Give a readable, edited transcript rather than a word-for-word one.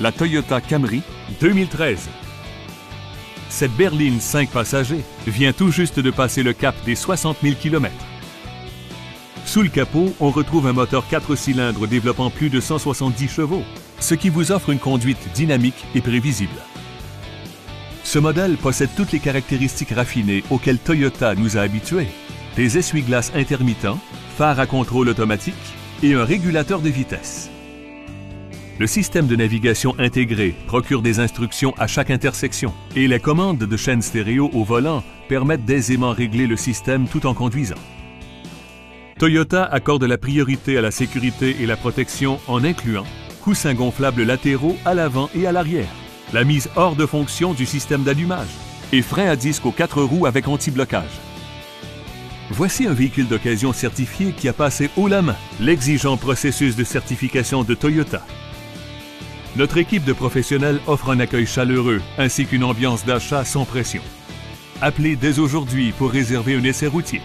la Toyota Camry 2013. Cette berline 5 passagers vient tout juste de passer le cap des 60 000 km. Sous le capot, on retrouve un moteur 4 cylindres développant plus de 170 chevaux, ce qui vous offre une conduite dynamique et prévisible. Ce modèle possède toutes les caractéristiques raffinées auxquelles Toyota nous a habitués. Des essuie-glaces intermittents, phares à contrôle automatique et un régulateur de vitesse. Le système de navigation intégré procure des instructions à chaque intersection et les commandes de chaîne stéréo au volant permettent d'aisément régler le système tout en conduisant. Toyota accorde la priorité à la sécurité et la protection en incluant coussins gonflables latéraux à l'avant et à l'arrière, la mise hors de fonction du système d'allumage et frein à disque aux 4 roues avec anti-blocage. Voici un véhicule d'occasion certifié qui a passé haut la main l'exigeant processus de certification de Toyota. Notre équipe de professionnels offre un accueil chaleureux ainsi qu'une ambiance d'achat sans pression. Appelez dès aujourd'hui pour réserver un essai routier.